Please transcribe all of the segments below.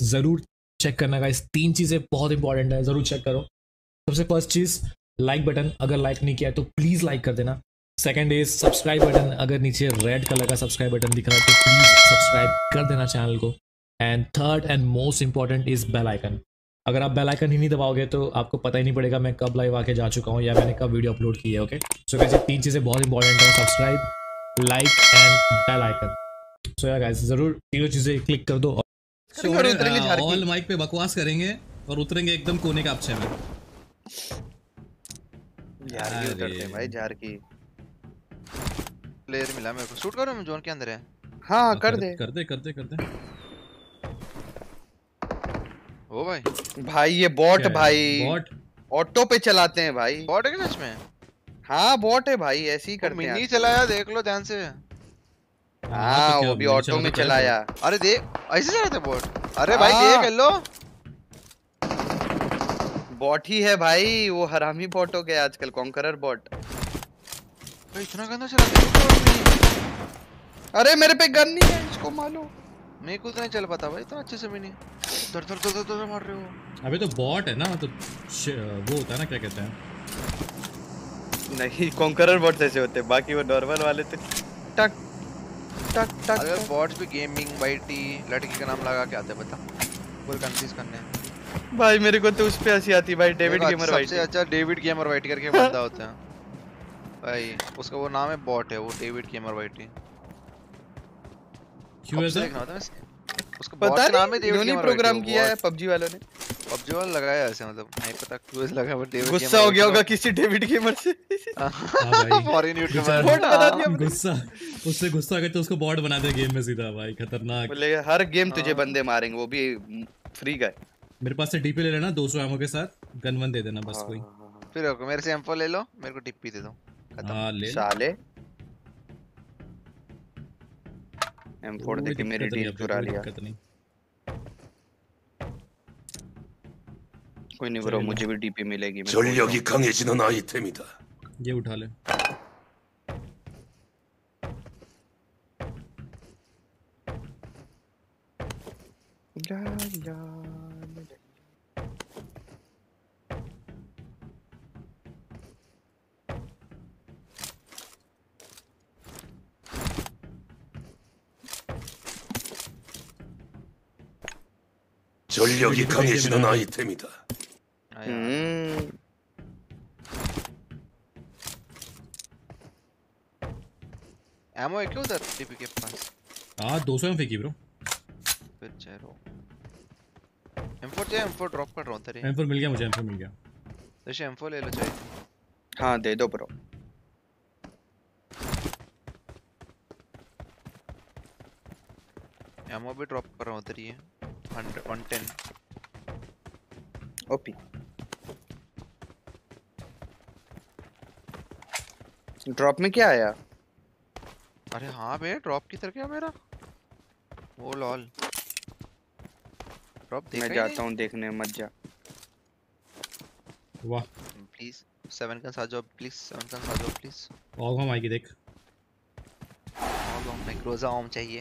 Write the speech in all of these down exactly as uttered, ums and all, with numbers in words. ज़रूर चेक करना गाइस, तीन चीज़ें बहुत इंपॉर्टेंट है, ज़रूर चेक करो। सबसे फर्स्ट चीज़ लाइक बटन, अगर लाइक नहीं किया है तो प्लीज़ लाइक कर देना। सेकेंड इज सब्सक्राइब बटन, अगर नीचे रेड कलर का सब्सक्राइब बटन दिख रहा है तो प्लीज़ सब्सक्राइब कर देना चैनल को। And third and most important is bell icon, अगर आप बेल आइकन ही नहीं दबाओगे तो आपको पता ही नहीं पड़ेगा मैं कब लाइव आके जा चुका हूँ या मैंने कब वीडियो अपलोड की है। ओके सो गाइस ये तीन चीज़ें बहुत इंपॉर्टेंट हैं, subscribe, like and bell icon. So यार गाइस ज़रूर तीनों चीज़ें क्लिक कर दो। ऑल माइक पे बकवास करेंगे और उतरेंगे एकदम कोने का अच्छे में। यार ये उतरते हैं भाई झार की। प्लेयर मिला मेरे को, शूट करो, मैं जोन के अंदर है। हां कर दे कर दे कर दे कर दे। ओ भाई भाई ये बॉट भाई, बॉट ऑटो पे चलाते हैं भाई। बॉट है क्या इसमें? हां बॉट है भाई, ऐसे ही करते हैं। मिनी चलाया देख लो ध्यान से। हाँ वो भी ऑटो में चलाया। अरे देख ऐसे चलाते बॉट। अरे भाई ये कर लो, बॉट ही है भाई, वो हरामी बॉट हो गया आजकल, कॉन्करर बॉट। भाई इतना गंदा चलाते। अरे मेरे पे गन नहीं है, इसको मारो। मेरे को नहीं चल पाता भाई इतना अच्छे से, मैंने दर दर दर दर मार रहे हो। अबे तो बॉट है ना, तो वो होता है ना क्या कहते हैं, नहीं कॉन्करर बॉट ऐसे होते, बाकी वो नॉर्मल वाले तो टक टक टक। अगर बॉट्स भी गेमिंग बाई टी लड़की का नाम लगा के आते बता, बोल कंफ्यूज करने भाई मेरे को तो उस पे हंसी आती भाई। डेविड गेमर वाइट, सबसे अच्छा डेविड गेमर वाइट करके बंदा होता है भाई, उसका वो नाम है बॉट है वो, डेविड गेमर वाइट ही क्यों ऐसा देखना था उसका, बॉट का नाम है डेविड गेमर। उन्होंने प्रोग्राम किया है पबजी वालों ने, पबजी वाला लगाया ऐसे, मतलब नहीं पता क्यों ऐसा लगा, बट डेविड गेमर गुस्सा हो गया होगा किसी डेविड गेमर से। हां भाई फॉरेन यूट्यूबर बॉट बना दिया, गुस्सा उससे गुस्सा करके उसको बॉट बना दिया गेम में सीधा भाई, खतरनाक। बोले हर गेम तुझे बंदे मारेंगे, वो भी फ्री का। मेरे पास से डीपी ले लेना दो सौ एमओ के साथ, गन वन दे देना बस कोई। फिर ओके मेरे से एम फोर ले लो, मेरे को डीपी दे दो, खत्म साले। एम फोर देके मेरी डील चुरा लिया, कोई नहीं ब्रो मुझे भी डीपी मिलेगी। ये उठा ले ला ला। 전력이 강해지는 아이템이다. 음. ammo है क्यों उधर डीपी के पास? हां दो सौ एम फेंकी ब्रो। फिर चलो एम फोर चाहिए, एम फोर ड्रॉप कर रहा हूं तेरे। एम फोर मिल गया मुझे, एम फोर मिल गया। जैसे एम फोर ले लो चाहिए। हां दे दो ब्रो। ammo भी ड्रॉप कर रहा हूं तेरी, वन टेन ओपी ड्रॉप में क्या आया? अरे हाँ बे ड्रॉप किधर गया मेरा? ओ लॉल ड्रॉप देखा, मैं जाता हूँ देखने, मत जा। वाह प्लीज सेवन का साथ जाओ, प्लीज सेवन का साथ जाओ प्लीज। और हम आएगी देख, और हम नहीं रोजा ओम चाहिए,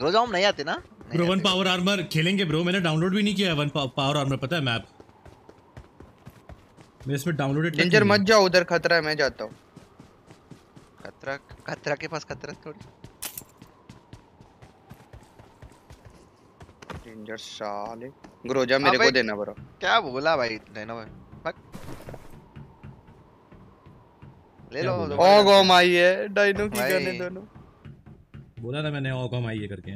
रोजा ओम नहीं आते ना ब्रो। वन पावर आर्मर खेलेंगे ब्रो, मैंने डाउनलोड भी नहीं किया है वन पावर आर्मर, पता है मैप मेरे इसमें डाउनलोडेड। डेंजर मत जाओ उधर, खतरा है, मैं जाता हूं। खतरा खतरा के पास खतरा थोड़ी, डेंजर साले। ग्रोजा मेरे को देना ब्रो। क्या बोला भाई डेनो भाई, ले लो। ओ गो माई है डाइनो की गन दोनों, बोला ना मैंने ओ गो माई है करके।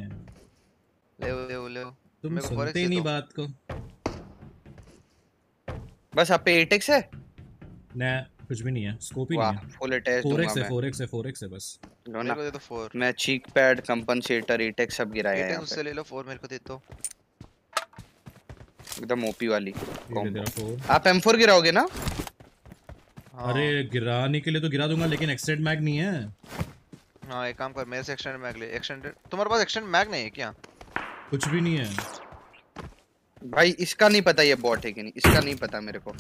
ले ले ले तुम सुनते ही नहीं बात को। बस आप पे एट एक्स है ना, कुछ भी नहीं है, स्कोप ही नहीं है। फुल अटैच दूंगा मैं, फोर एक्स है फोर एक्स है बस। मेरे को दे दो फोर, मैं cheek pad compensator eight X सब गिराया है, उससे ले लो फोर, मेरे को दे दो एकदम ओपी वाली कॉम्बो। आप एम फोर गिराओगे ना? अरे गिराने के लिए तो गिरा दूंगा, लेकिन एक्सटेंड मैग नहीं है। हां एक काम कर, मेरे से एक्सटेंड मैग ले। एक्सटेंडेड तुम्हारे पास एक्सटेंड मैग नहीं है क्या? कुछ भी नहीं है भाई। इसका नहीं पता ये बॉट है कि नहीं, इसका नहीं पता मेरे को।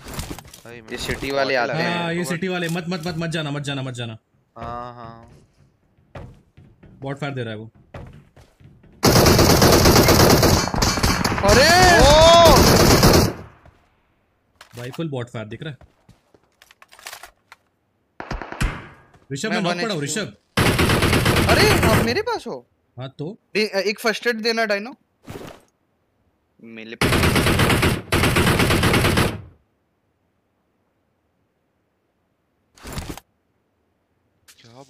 भाई ये सिटी वाले आते हैं। हां ये सिटी वाले, मत मत मत मत जाना मत जाना मत जाना। हां हां बॉट फायर दे रहा है वो। अरे भाई फुल बॉट फायर दिख रहा है। ऋषभ मैं नॉक पड़ा हूं ऋषभ। अरे आप मेरे पास हो। हाँ तो एक फर्स्ट एड देना डायनो मेरे पे।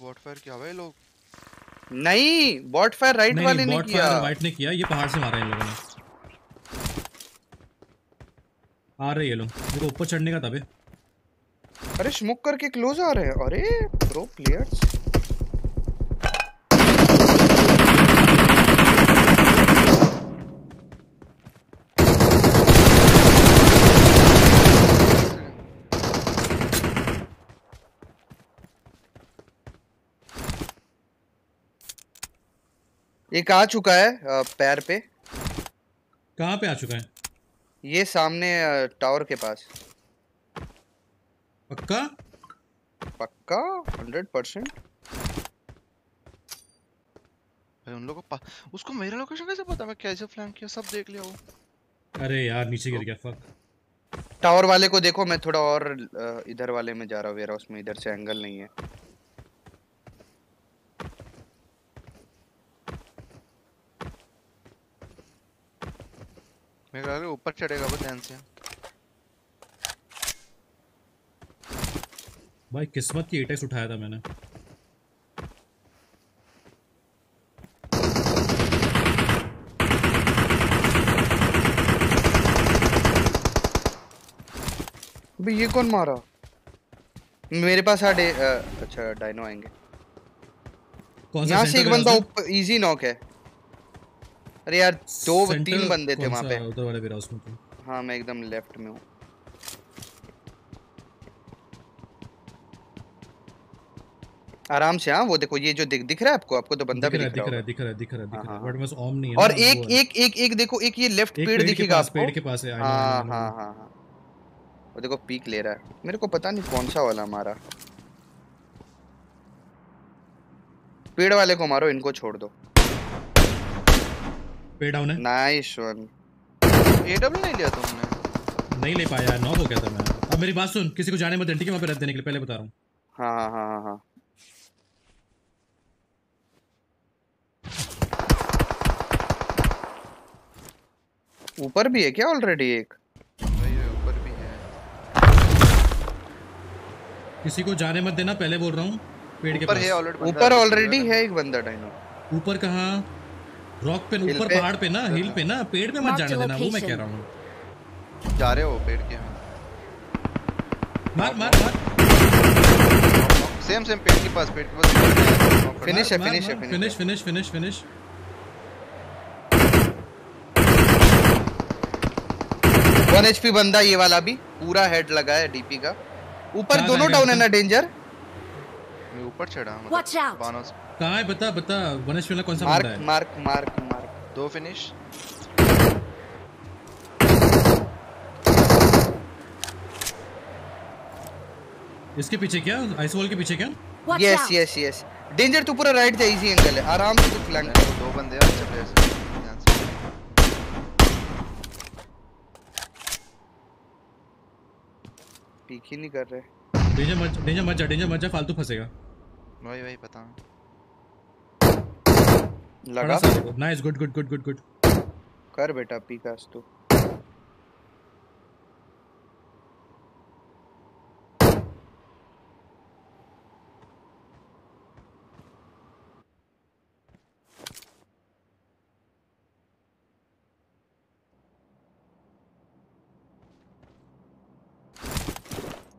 बॉट फायर क्या भाई लोग? नहीं बॉट फायर राइट नहीं, वाले ने किया, राइट ने किया। ये पहाड़ से मारा इन लोगों ने। आ रहे ये लोग, देखो ऊपर चढ़ने का तबे। अरे स्मोक करके क्लोज आ रहे हैं। अरे प्रो प्लेयर्स एक आ चुका है पैर पे। कहाँ पे आ चुका है? ये सामने टावर के पास। पक्का? पक्का हंड्रेड परसेंट। भाई उन लोगों को उसको मेरा लोकेशन कैसे पता? मैं कैसे फ्लैंक किया सब देख लिया वो। अरे यार नीचे गिर गया फक। टावर वाले को देखो, मैं थोड़ा और इधर वाले में जा रहा हूँ। वेयरहाउस में इधर से एंगल नहीं है। ऊपर चढ़ेगा वो ध्यान से। भाई किस्मत की एटैक्स उठाया था मैंने। अबे ये कौन मारा मेरे पास? आ, अच्छा डायनो आएंगे। यहाँ से एक बंदा ऊपर इजी नॉक है। अरे यार दो तीन बंदे थे वहां पे उधर वाले विराउस में। हाँ मैं एकदम लेफ्ट में हूँ। आराम से। हाँ वो देखो ये जो दिख दिख रहा है आपको। आपको तो बंदा भी दिख रहा है। दिख रहा है दिख रहा है दिख रहा है बट बस ऑम नहीं है। और एक एक एक एक देखो एक ये लेफ्ट पेड़ दिखेगा आपको। पेड़ के पास है। हाँ हाँ हाँ हाँ वो देखो पीक ले रहा है। मेरे को पता नहीं कौन सा वाला मारा। पेड़ वाले को मारो, इनको छोड़ दो। पे डाउन है। Nice one. एडब्ल्यू नहीं लिया तुमने? नहीं ले पाया, नॉक हो गया था मैं। अब मेरी बात सुन, किसी को जाने मत देना ठीक है? वहां पे रख देने के लिए पहले बता रहा हूं। हां हां हां हां ऊपर भी है क्या ऑलरेडी? एक भाई ऊपर भी है। किसी को जाने मत देना पहले बोल रहा हूं। पेड़ के ऊपर है ऑलरेडी। ऊपर ऑलरेडी है एक बंदा डायनो। ऊपर कहां? रॉक पे ऊपर पहाड़ पे ना, हिल पे ना। पेड़ पे मत जाने देना, वो मैं कह रहा हूँ। जा रहे हो पेड़ के मार मार मार। सेम सेम पेड़ के पास पेड़ के पास फिनिश है फिनिश है finish finish finish finish. One HP बंदा ये वाला भी। पूरा हेड लगा है डीपी का। ऊपर दोनों डाउन है ना डेंजर। मैं ऊपर चढ़ा मतलब बानों से। कहाँ है बता बता? वनेश वाला कौन सा मार्क, है? मार्क मार्क मार्क दो फिनिश। इसके पीछे क्या? आइस वॉल के पीछे क्या? Yes yes yes. डेंजर तो पूरा राइट है, इजी एंगल है। आराम से फ्लैंक तो दो बंदे हैं। अच्छा प्लेस पीक ही नहीं कर रहे। डेंजर मत डेंजर मत जा डेंजर मत जा फालतू फंसेगा। भाई भाई पता है लगा। Nice good good good good good. कर बेटा पिकास तो।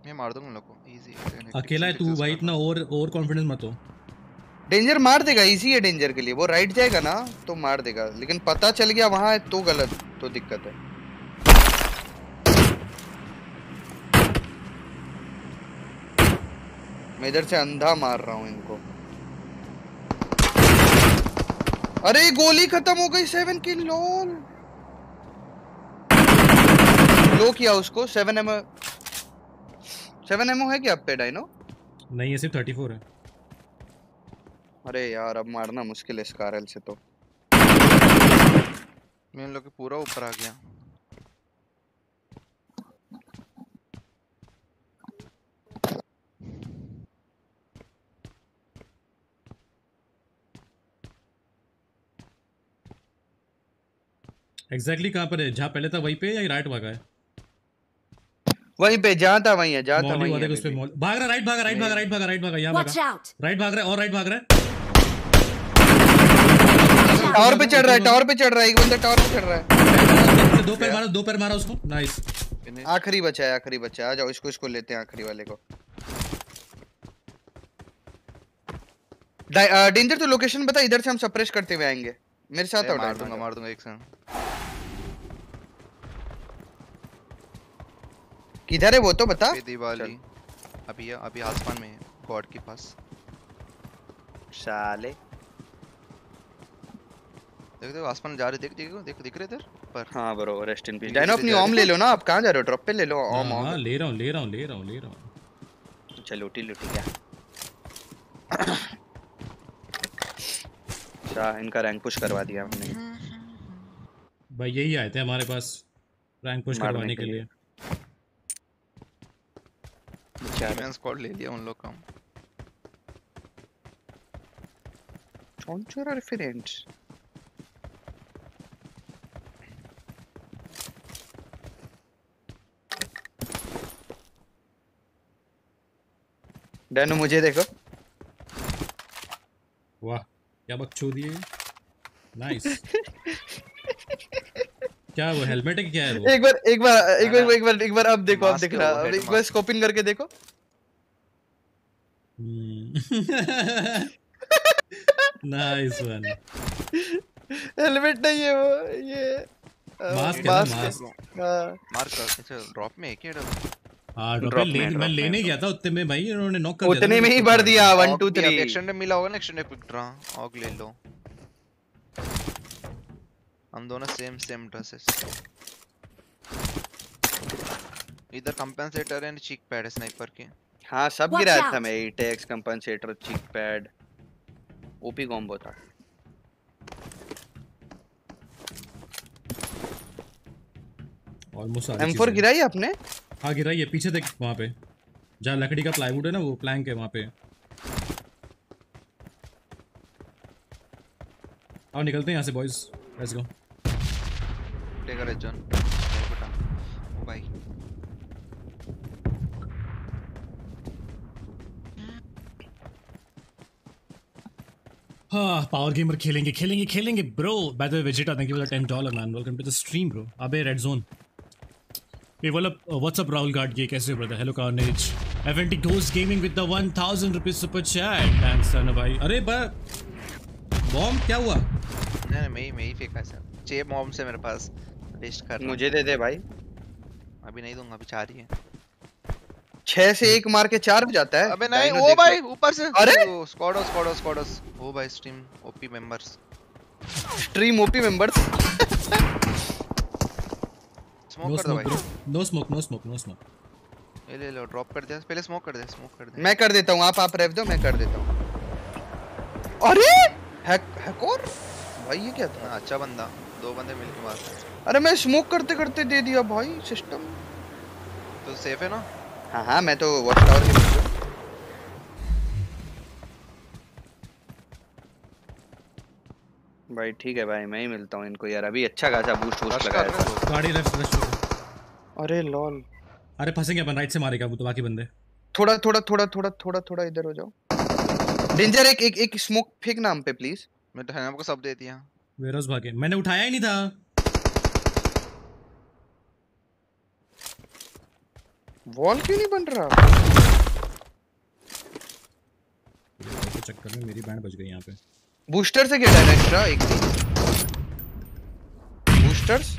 मैं मार दूंगा लोगों को इजी। अकेला है तू भाई, इतना और और कॉन्फिडेंस मत हो। डेंजर मार देगा, इजी है डेंजर के लिए। वो राइट जाएगा ना तो मार देगा, लेकिन पता चल गया वहां है तो गलत, तो दिक्कत है। मैं इधर से अंधा मार रहा हूं इनको। अरे गोली खत्म हो गई। सेवन किल लोल। लो किया उसको। सेवन एमओ सेवन एमओ है क्या आप पे डायनो? नहीं ये सिर्फ थर्टी फोर है। अरे यार अब मारना मुश्किल है स्कारल से तो। मैं इन लोग के पूरा ऊपर आ गया। एग्जैक्टली exactly कहाँ पर है? जहाँ पहले था वहीं पे या राइट भागा है? वहीं पे जहाँ था वहीं है, जहाँ था वहीं है। उस पे मॉल भाग रहा, राइट भागा, राइट भागा, राइट भागा, राइट भागा, यहाँ भागा, राइट भाग रहा है और राइट भाग रहा है। टावर पे चढ़ रहा है, टावर पे चढ़ रहा है, एक बंदा टावर पे चढ़ रहा है। दो पैर मारा, दो पैर मारा उसको, नाइस। आखिरी बचा है, आखिरी बचा है, आ जाओ इसको, इसको लेते हैं आखिरी वाले को। डेंजर तो लोकेशन बता, इधर से हम सप्रेस करते हुए आएंगे। मेरे साथ मार दूंगा, मार दूंगा एक साथ। किधर है वो तो बता। दिवाली अभी अभी आसमान में है, गॉड के पास। साले देखो देखो आसमान जा रहे, देख देखो देखो दिख रहे इधर पर। हां bro rest in peace. Dyno अपनी ओम ले लो ना, आप कहां जा रहे हो? ड्रॉप पे ले लो ओम। हां ले रहा हूं, ले रहा हूं, ले रहा हूं, ले रहा हूं। चल लूटी लूटी क्या अच्छा, इनका रैंक पुश करवा दिया हमने भाई। यही आए थे हमारे पास रैंक पुश करवाने के लिए। चैंपियन स्क्वाड ले लिया उन लोग का। चौंचरा रेफरेंस डायनो मुझे देखो। वाह क्या बकचोद है, नाइस। क्या वो हेलमेट है, क्या है वो? एक बार एक बार एक बार एक बार एक बार अब देखो, अब दिख रहा है, एक बार स्कोपिंग करके देखो। Nice one. हेलमेट नहीं है वो, ये मास्क है, मास्क। हां मार्क अच्छा ड्रॉप में है क्या? हां ड्रॉप में लेने, मैं लेने गया था उतने में भाई, इन्होंने नॉक कर दिया। उतने में ही भर दिया वन टू थ्री। एक्शन मिला होगा ना, एक्शन क्विक ड्रा ऑग ले लो। हम दोनों सेम सेम ड्रेसेस। इधर कंपेंसेटर एंड चीक पैड है स्नाइपर के। हां सब गिराया था मैं, eight x compensator cheek pad OP combo था। ऑलमोस्ट एम फोर गिराई आपने? हाँ गिराई है, पीछे देख वहाँ पे जहाँ लकड़ी का प्लाईवुड है ना, वो प्लैंक है वहाँ पे। और निकलते हैं यहाँ से बॉयज, लेट्स गो। टेकर है जॉन, ओ भाई हाँ पावर गेमर खेलेंगे खेलेंगे खेलेंगे bro. By the way visitor thank you for the ten dollar man, welcome to the stream bro. अबे रेड जोन ये वाला व्हाट्सअप राहुल गार्ड, ये कैसे ब्रदर? हेलो कार्नेज, एवेंटी ghost gaming with the one thousand rupees super chat, thanks son भाई। अरे bomb क्या हुआ? नहीं नहीं मैं ही मैं ही फेंका सर। छह बॉम्ब से मेरे पास वेस्ट कर। मुझे दे दे भाई, अभी नहीं दूंगा, अभी चार ही है। छह से एक मार के चार हो जाता है। अबे नहीं ओ भाई ऊपर से। अरे स्क्वाडो स्क्वाडो स्क्वाडो ओ भाई, stream OP members, stream OP members. Smoke कर दो भाई, no smoke no smoke no smoke. ले ले लो ड्रॉप कर दे, पहले स्मोक कर दे, स्मोक कर दे। मैं कर देता हूं, आप आप रेव दो, मैं कर देता हूं। अरे हैक हैकर भाई, ये क्या था? अच्छा बंदा, दो बंदे मिलके मारते। अरे मैं स्मोक करते करते दे दिया भाई सिस्टम। तो सेफ है ना? हां हां मैं तो वॉच टावर के पीछे। भाई ठीक है भाई, मैं ही मिलता हूँ इनको यार। अभी अच्छा खासा बूस्ट बूस्ट लगाया था। गाड़ी रश रश हो गई। अरे लॉल, अरे फंसेंगे अपन, राइट से मारेगा वो तो। बाकी बंदे थोड़ा थोड़ा थोड़ा थोड़ा थोड़ा थोड़ा इधर हो जाओ। डेंजर एक एक एक स्मोक फेंक ना हम पे प्लीज। मैं तो आपको सब दे दिया। वेरोस भागे, मैंने उठाया ही नहीं था। वॉल क्यों नहीं बन रहा? इसके चक्कर में मेरी बैंड बच गई यहाँ पे। बूस्टर से गिरा है एक्स्ट्रा एक बूस्टर्स।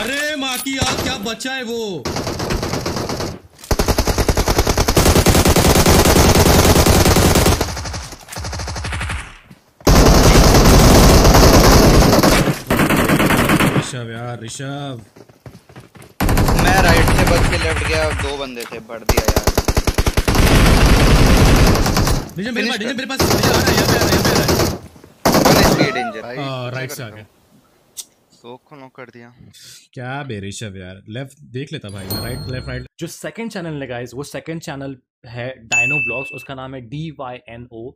अरे माँ की यार क्या बचा है वो। ऋषभ यार ऋषभ, मैं मैं राइट से बच के लेफ्ट गया, दो बंदे थे भर दिया यार। निजम मेरे पास, निजम मेरे पास आ रहा है, यहां पे आ रहा है। वन एचपी डेंजर भाई, राइट से आ गया, तो को नॉक कर दिया। क्या बेरिश है यार, लेफ्ट देख लेता भाई, राइट लेफ्ट राइट। जो सेकंड चैनल है गाइस, वो सेकंड चैनल है डायनो व्लॉग्स, उसका नाम है D Y N O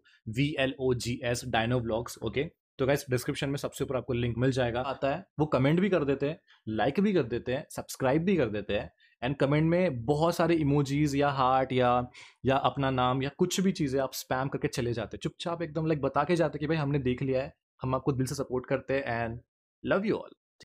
V L O G S Dyno vlogs. Okay तो गाइस डिस्क्रिप्शन में सबसे ऊपर आपको लिंक मिल जाएगा, आता है वो कमेंट भी कर देते हैं, लाइक भी कर देते हैं, सब्सक्राइब भी कर देते हैं, एंड कमेंट में बहुत सारे इमोजीज या हार्ट या या अपना नाम या कुछ भी चीज़ें आप स्पैम करके चले जाते हैं, चुपचाप एकदम लाइक बता के जाते कि भाई हमने देख लिया है, हम आपको दिल से सपोर्ट करते हैं एंड लव यू ऑल।